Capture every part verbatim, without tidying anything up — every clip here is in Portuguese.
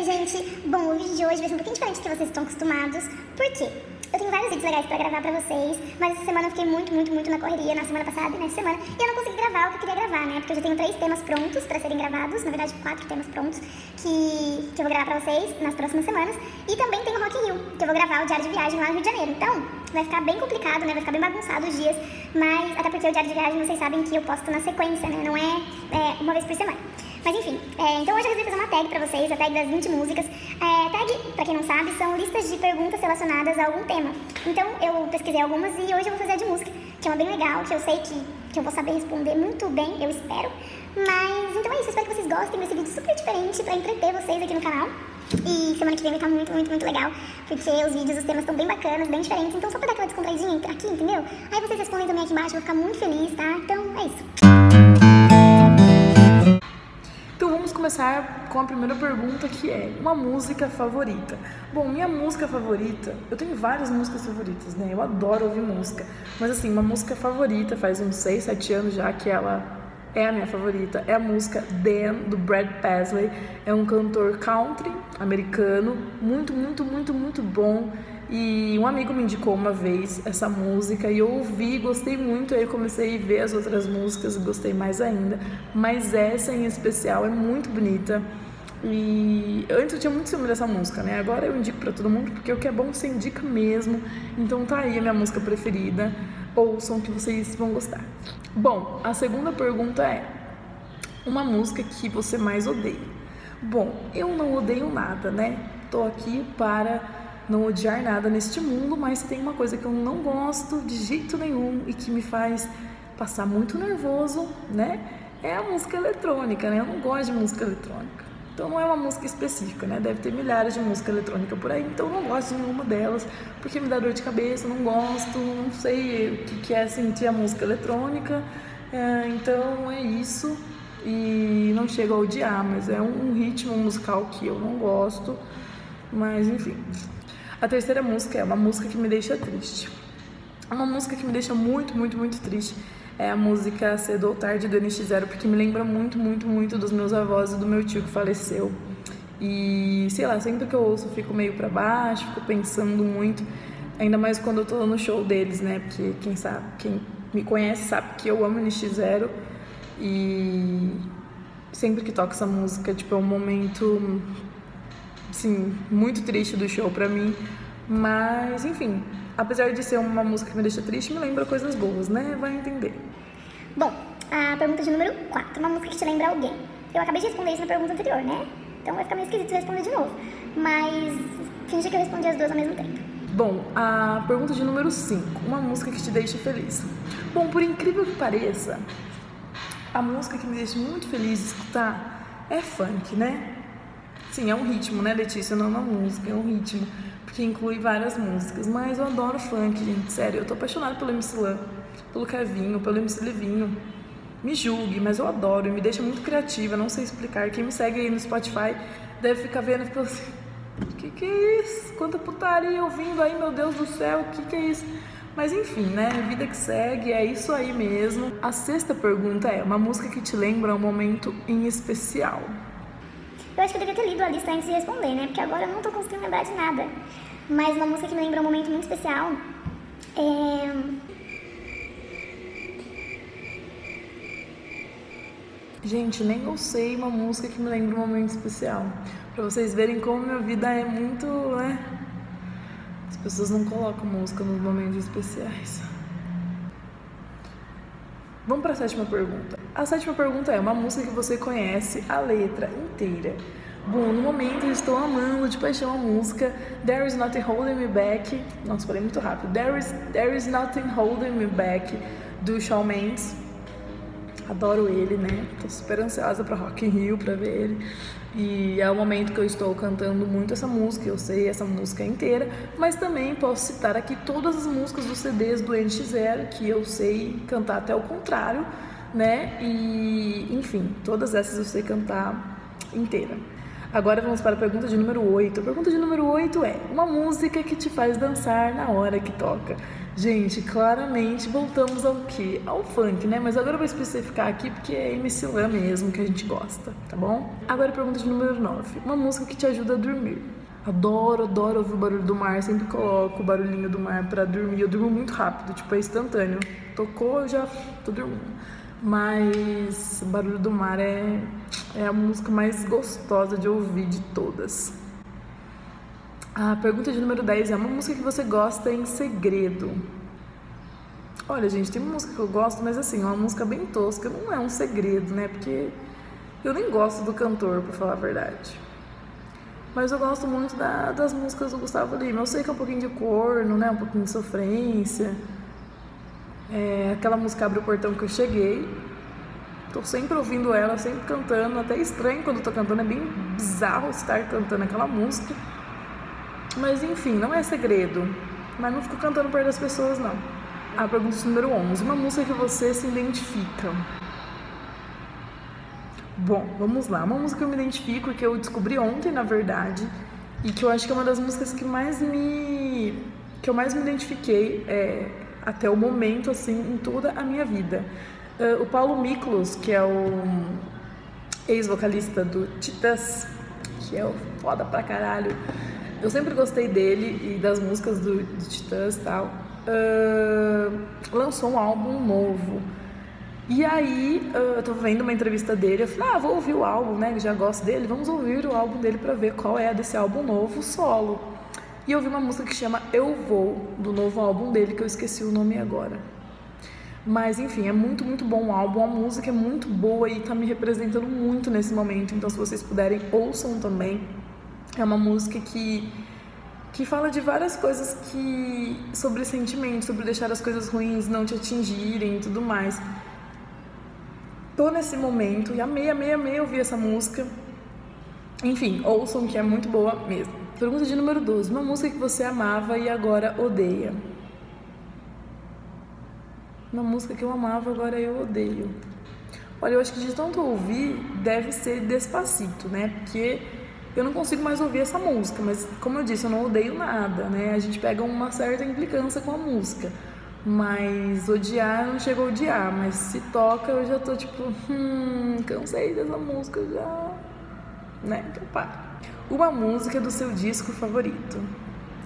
Oi, gente! Bom, o vídeo de hoje vai ser um pouquinho diferente do que vocês estão acostumados. Por quê? Eu tenho vários vídeos legais pra gravar pra vocês, mas essa semana eu fiquei muito, muito, muito na correria, na semana passada e nessa semana, e eu não consegui gravar o que eu queria gravar, né? Porque eu já tenho três temas prontos pra serem gravados, na verdade quatro temas prontos, que, que eu vou gravar pra vocês nas próximas semanas. E também tem o Rock in Rio, que eu vou gravar o Diário de Viagem lá no Rio de Janeiro. Então, vai ficar bem complicado, né? Vai ficar bem bagunçado os dias, mas até porque o Diário de Viagem, vocês sabem que eu posto na sequência, né? Não é, é uma vez por semana. Mas enfim, é, então hoje eu resolvi fazer uma tag pra vocês, a tag das vinte músicas. É, tag, pra quem não sabe, são listas de perguntas relacionadas a algum tema. Então eu pesquisei algumas e hoje eu vou fazer a de música, que é uma bem legal, que eu sei que, que eu vou saber responder muito bem, eu espero. Mas então é isso, espero que vocês gostem desse vídeo super diferente pra entreter vocês aqui no canal. E semana que vem vai estar muito, muito, muito legal, porque os vídeos, os temas estão bem bacanas, bem diferentes. Então só pra dar aquela descontraidinha aqui, entendeu? Aí vocês respondem também aqui embaixo, eu vou ficar muito feliz, tá? Então é isso. Vamos começar com a primeira pergunta, que é uma música favorita. Bom, minha música favorita, eu tenho várias músicas favoritas, né? Eu adoro ouvir música, mas assim, uma música favorita faz uns seis, sete anos já que ela é a minha favorita, é a música Damn, do Brad Paisley. É um cantor country americano, muito, muito, muito, muito bom. E um amigo me indicou uma vez essa música e eu ouvi, gostei muito, aí comecei a ver as outras músicas e gostei mais ainda. Mas essa em especial é muito bonita e antes eu tinha muito ciúme dessa música, né? Agora eu indico pra todo mundo porque o que é bom você indica mesmo. Então tá aí a minha música preferida, ouçam que vocês vão gostar. Bom, a segunda pergunta é uma música que você mais odeia. Bom, eu não odeio nada, né? Tô aqui para não odiar nada neste mundo, mas tem uma coisa que eu não gosto de jeito nenhum e que me faz passar muito nervoso, né? É a música eletrônica, né? Eu não gosto de música eletrônica. Então não é uma música específica, né? Deve ter milhares de música eletrônica por aí, então eu não gosto de nenhuma delas, porque me dá dor de cabeça, não gosto, não sei o que é sentir a música eletrônica. É, então é isso, e não chego a odiar, mas é um ritmo musical que eu não gosto, mas enfim. A terceira música é uma música que me deixa triste. Uma música que me deixa muito, muito, muito triste é a música Cedo ou Tarde do N X zero, porque me lembra muito, muito, muito dos meus avós e do meu tio que faleceu. E, sei lá, sempre que eu ouço eu fico meio pra baixo, fico pensando muito, ainda mais quando eu tô no show deles, né? Porque quem sabe, quem me conhece sabe que eu amo N X zero e sempre que toco essa música, tipo, é um momento, sim, muito triste do show pra mim, mas enfim, apesar de ser uma música que me deixa triste, me lembra coisas boas, né? Vai entender. Bom, a pergunta de número quatro, uma música que te lembra alguém. Eu acabei de responder isso na pergunta anterior, né? Então vai ficar meio esquisito se eu responder de novo, mas finge que eu respondi as duas ao mesmo tempo. Bom, a pergunta de número cinco, uma música que te deixa feliz. Bom, por incrível que pareça, a música que me deixa muito feliz de escutar é funk, né? Sim, é um ritmo, né, Letícia? Não é uma música, é um ritmo, porque inclui várias músicas. Mas eu adoro funk, gente, sério. Eu tô apaixonada pelo M C Lan, pelo Kevinho, pelo M C Livinho. Me julgue, mas eu adoro e me deixa muito criativa, não sei explicar. Quem me segue aí no Spotify deve ficar vendo e ficar assim, que que é isso? Quanta putaria ouvindo aí, meu Deus do céu, que que é isso? Mas enfim, né, vida que segue, é isso aí mesmo. A sexta pergunta é uma música que te lembra um momento em especial. Eu acho que eu devia ter lido a lista antes de responder, né? Porque agora eu não tô conseguindo lembrar de nada. Mas uma música que me lembra um momento muito especial é... Gente, nem eu sei uma música que me lembra um momento especial. Pra vocês verem como minha vida é muito, né? As pessoas não colocam música nos momentos especiais. Vamos para a sétima pergunta. A sétima pergunta é uma música que você conhece a letra inteira. Bom, no momento eu estou amando de paixão a música There Is Nothing Holding Me Back. Nossa, falei muito rápido. There Is, There Is Nothing Holding Me Back, do Shawn Mendes. Adoro ele, né? Tô super ansiosa pra Rock in Rio, pra ver ele. E é o momento que eu estou cantando muito essa música, eu sei essa música inteira. Mas também posso citar aqui todas as músicas dos C Ds do N X zero, que eu sei cantar até o contrário, né? E, enfim, todas essas eu sei cantar inteira. Agora vamos para a pergunta de número oito. A pergunta de número oito é uma música que te faz dançar na hora que toca. Gente, claramente voltamos ao que? Ao funk, né? Mas agora eu vou especificar aqui porque é M C Lan mesmo que a gente gosta, tá bom? Agora pergunta de número nove. Uma música que te ajuda a dormir. Adoro, adoro ouvir o barulho do mar, sempre coloco o barulhinho do mar pra dormir. Eu durmo muito rápido, tipo, é instantâneo. Tocou, eu já tô dormindo. Mas o barulho do mar é, é a música mais gostosa de ouvir de todas. A pergunta de número dez é uma música que você gosta em segredo. Olha, gente, tem uma música que eu gosto, mas assim, é uma música bem tosca, não é um segredo, né? Porque eu nem gosto do cantor, pra falar a verdade. Mas eu gosto muito da, das músicas do Gustavo Lima. Eu sei que é um pouquinho de corno, né? Um pouquinho de sofrência. É, aquela música Abre o Portão que eu cheguei. Tô sempre ouvindo ela, sempre cantando. Até estranho quando tô cantando, é bem bizarro estar cantando aquela música. Mas enfim, não é segredo. Mas não fico cantando perto das pessoas, não. A pergunta número onze. Uma música que você se identifica. Bom, vamos lá. Uma música que eu me identifico, que eu descobri ontem, na verdade, e que eu acho que é uma das músicas que mais me... que eu mais me identifiquei é, até o momento, assim, em toda a minha vida. Uh, o Paulo Miklos, que é o ex-vocalista do Titãs, que é o foda pra caralho. Eu sempre gostei dele e das músicas do, do Titãs e tal. Uh, lançou um álbum novo. E aí, uh, eu tô vendo uma entrevista dele. Eu falei, ah, vou ouvir o álbum, né? Já gosto dele. Vamos ouvir o álbum dele pra ver qual é a desse álbum novo, solo. E eu vi uma música que chama Eu Vou, do novo álbum dele, que eu esqueci o nome agora. Mas, enfim, é muito, muito bom o álbum. A música é muito boa e tá me representando muito nesse momento. Então, se vocês puderem, ouçam também. É uma música que, que fala de várias coisas que, sobre sentimentos, sobre deixar as coisas ruins não te atingirem e tudo mais. Tô nesse momento e amei, amei, amei ouvir essa música. Enfim, ouçam que é muito boa mesmo. Pergunta de número doze. Uma música que você amava e agora odeia. Uma música que eu amava, agora eu odeio. Olha, eu acho que de tanto ouvir, deve ser Despacito, né? Porque... eu não consigo mais ouvir essa música, mas como eu disse, eu não odeio nada, né? A gente pega uma certa implicância com a música, mas odiar, não chega a odiar, mas se toca eu já tô tipo, hum, cansei dessa música já, né? Então paro. Uma música do seu disco favorito.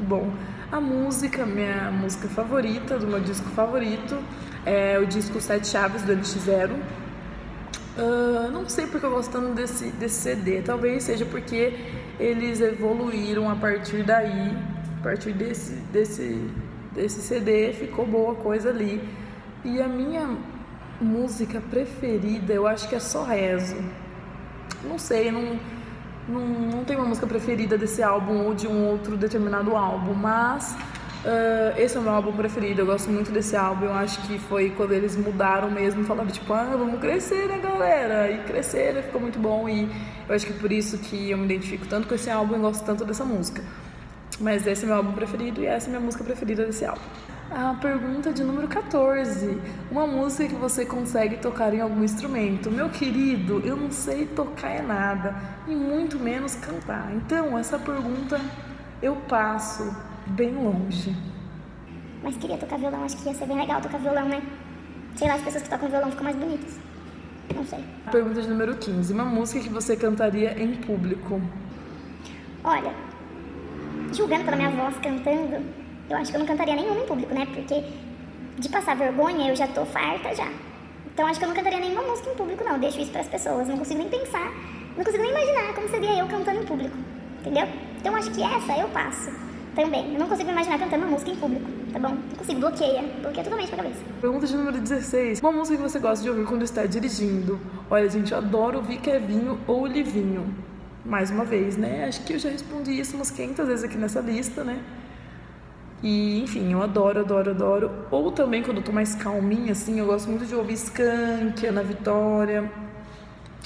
Bom, a música, minha música favorita, do meu disco favorito, é o disco Sete Chaves do L X zero. Uh, não sei porque eu gosto tanto desse, desse C D, talvez seja porque eles evoluíram a partir daí, a partir desse, desse, desse C D ficou boa coisa ali. E a minha música preferida, eu acho que é Só Rezo. Não sei, não, não, não tenho uma música preferida desse álbum ou de um outro determinado álbum, mas... Uh, esse é o meu álbum preferido, eu gosto muito desse álbum. Eu acho que foi quando eles mudaram mesmo, falaram tipo, ah, vamos crescer, né, galera? E cresceram, ficou muito bom. E eu acho que é por isso que eu me identifico tanto com esse álbum e gosto tanto dessa música. Mas esse é meu álbum preferido e essa é minha música preferida desse álbum. A pergunta de número quatorze. Uma música que você consegue tocar em algum instrumento. Meu querido, eu não sei tocar é nada, e muito menos cantar. Então essa pergunta eu passo bem longe. Mas queria tocar violão, acho que ia ser bem legal tocar violão, né? Sei lá, as pessoas que tocam violão ficam mais bonitas. Não sei. Pergunta de número quinze. Uma música que você cantaria em público? Olha, julgando pela minha voz cantando, eu acho que eu não cantaria nenhuma em público, né? Porque de passar vergonha eu já tô farta já. Então acho que eu não cantaria nenhuma música em público, não. Eu deixo isso pras pessoas. Não consigo nem pensar, não consigo nem imaginar como seria eu cantando em público. Entendeu? Então acho que essa eu passo. Também, eu não consigo imaginar cantando uma música em público, tá bom? Não consigo, bloqueia, bloqueia totalmente a cabeça. Pergunta de número dezesseis. Uma música que você gosta de ouvir quando está dirigindo? Olha, gente, eu adoro ouvir Kevinho ou Livinho. Mais uma vez, né? Acho que eu já respondi isso umas quinhentas vezes aqui nessa lista, né? E, enfim, eu adoro, adoro, adoro. Ou também, quando eu tô mais calminha, assim, eu gosto muito de ouvir Skank, Ana Vitória,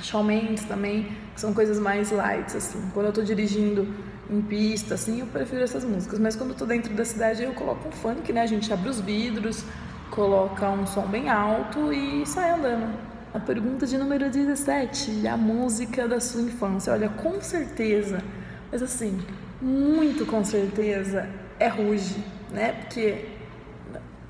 Shawn Mendes também, que são coisas mais light, assim. Quando eu tô dirigindo em pista, assim, eu prefiro essas músicas. Mas quando eu tô dentro da cidade, eu coloco um funk, né? A gente abre os vidros, coloca um som bem alto e sai andando. A pergunta de número dezessete. A música da sua infância. Olha, com certeza, mas assim, muito com certeza, é Rouge, né? Porque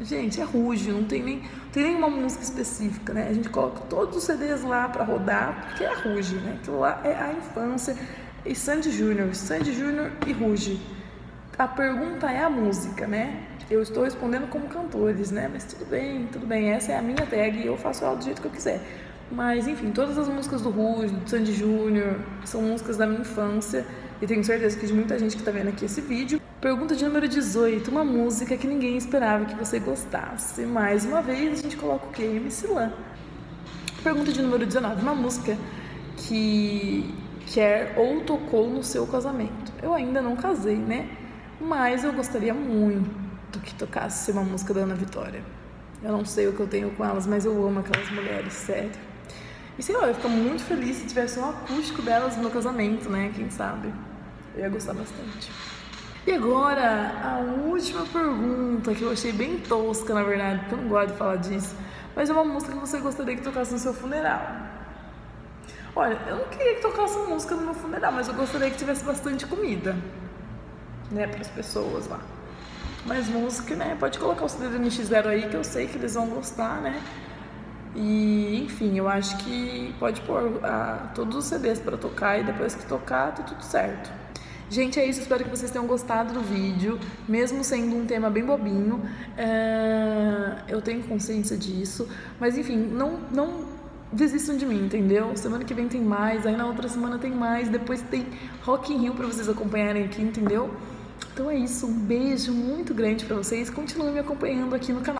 Gente, é Rouge, não tem, nem, não tem nenhuma música específica, né? A gente coloca todos os C Dês lá pra rodar, porque é Rouge, né? Aquilo lá é a infância. E Sandy Júnior, Sandy Júnior e Rouge. A pergunta é a música, né? Eu estou respondendo como cantores, né? Mas tudo bem, tudo bem. Essa é a minha tag e eu faço ela do jeito que eu quiser. Mas, enfim, todas as músicas do Rouge, do Sandy Júnior, são músicas da minha infância. E tenho certeza que de muita gente que tá vendo aqui esse vídeo. Pergunta de número dezoito. Uma música que ninguém esperava que você gostasse. Mais uma vez, a gente coloca o quê? M C Lan. Pergunta de número dezenove. Uma música que quer ou tocou no seu casamento. Eu ainda não casei, né? Mas eu gostaria muito que tocasse uma música da Ana Vitória. Eu não sei o que eu tenho com elas, mas eu amo aquelas mulheres, sério. E sei lá, eu ia ficar muito feliz se tivesse um acústico delas no meu casamento, né? Quem sabe? Eu ia gostar bastante. E agora, a última pergunta, que eu achei bem tosca, na verdade, porque eu não gosto de falar disso, mas é uma música que você gostaria que tocasse no seu funeral. Olha, eu não queria que tocasse uma música no meu funeral, mas eu gostaria que tivesse bastante comida, né, para as pessoas lá. Mas música, né, pode colocar o C D do N X zero aí, que eu sei que eles vão gostar, né. E, enfim, eu acho que pode pôr ah, todos os C Dês para tocar e depois que tocar, tá tudo certo. Gente, é isso. Espero que vocês tenham gostado do vídeo, mesmo sendo um tema bem bobinho. É... Eu tenho consciência disso, mas, enfim, não, não desistam de mim, entendeu? Semana que vem tem mais, aí na outra semana tem mais, depois tem Rock in Rio para vocês acompanharem aqui, entendeu? Então é isso. Um beijo muito grande para vocês. Continuem me acompanhando aqui no canal.